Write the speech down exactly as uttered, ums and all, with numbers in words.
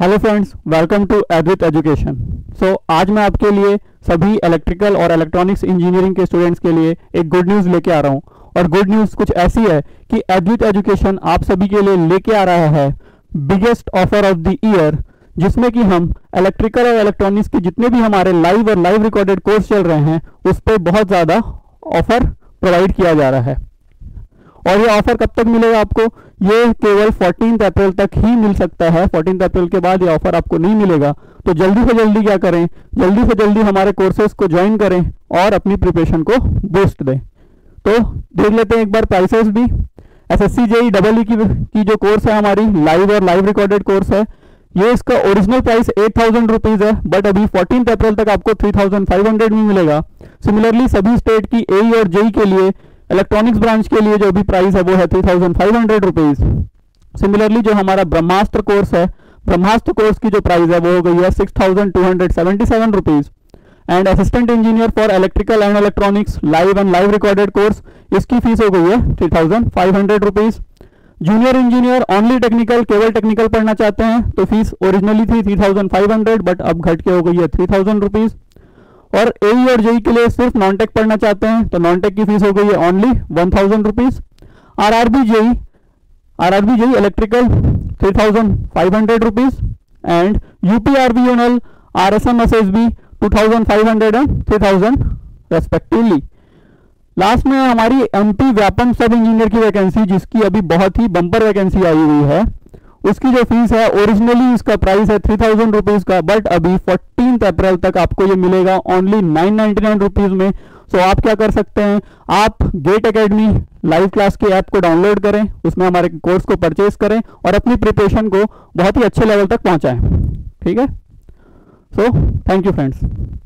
Hello friends, welcome to एडविट education. So आज मैं आपके लिए सभी इलेक्ट्रिकल और इलेक्ट्रॉनिक्स इंजीनियरिंग के स्टूडेंट्स के लिए एक गुड न्यूज़ लेके आ रहा हूँ। और गुड न्यूज़ कुछ ऐसी है कि एडविट एजुकेशन आप सभी के लिए लेके आ रहा है biggest offer of the year, जिसमें कि हम इलेक्ट्रिकल और इलेक्ट्रॉनिक्स के जितने भी हमारे लाइव और लाइव रिकॉर्डेड कोर्स चल रहे हैं उस पर बहुत ज़्यादा ऑफर प्रोवाइड किया जा रहा है। और ये ऑफर कब तक मिलेगा आपको? ये केवल चौदह अप्रैल तक ही मिल सकता है। चौदह अप्रैल के बाद ये ऑफर आपको नहीं मिलेगा। तो जल्दी से जल्दी क्या करें, जल्दी से जल्दी हमारे कोर्सेज को ज्वाइन करें और अपनी प्रिपरेशन को बूस्ट दें। तो देख लेते हैं एक बार प्राइसेस भी। एसएससी जेई डबल ई की जो कोर्स है हमारी लाइव और लाइव रिकॉर्डेड कोर्स है, ये इसका original price eight thousand rupees है, बट अभी फोर्टीन अप्रैल तक आपको थ्री थाउजेंड फाइव हंड्रेड में मिलेगा। सिमिलरली सभी स्टेट की ए और जेई के लिए इलेक्ट्रॉनिक्स ब्रांच के लिए जो भी प्राइस है वो है three thousand five hundred rupees. Similarly जो हमारा ब्रह्मास्त्र कोर्स है, ब्रह्मास्त्र कोर्स की जो प्राइस है वो हो गई है six thousand two hundred seventy seven rupees. And assistant engineer for electrical and electronics live and live recorded course, इसकी फीस हो गई है three thousand five hundred rupees. Junior engineer only technical, केवल टेक्निकल पढ़ना चाहते हैं तो फीस ओरिजिनली थी three thousand five hundred, but अब घट के हो गई है थ्री थाउजेंड रुपीज। और एई और जेई के लिए सिर्फ नॉन टेक पढ़ना चाहते हैं तो नॉन टेक की फीस हो गई है only one thousand rupees. R R B JE R R B JE electrical three thousand five hundred rupees. And UP R B N L R S M S S B two thousand five hundred and three thousand respectively. Last में हमारी M P Vyapam सब engineer की vacancy, जिसकी अभी बहुत ही bumper vacancy आई हुई है, उसकी जो फीस है ओरिजिनली इसका प्राइस है थ्री थाउजेंड रुपीज का, बट अभी फोर्टीन अप्रैल तक आपको ये मिलेगा only nine ninety nine rupees में। सो आप क्या कर सकते हैं, आप गेट एकेडमी लाइव क्लास के ऐप को डाउनलोड करें, उसमें हमारे कोर्स को परचेज करें और अपनी प्रिपरेशन को बहुत ही अच्छे लेवल तक पहुंचाएं। ठीक है, सो थैंक यू फ्रेंड्स।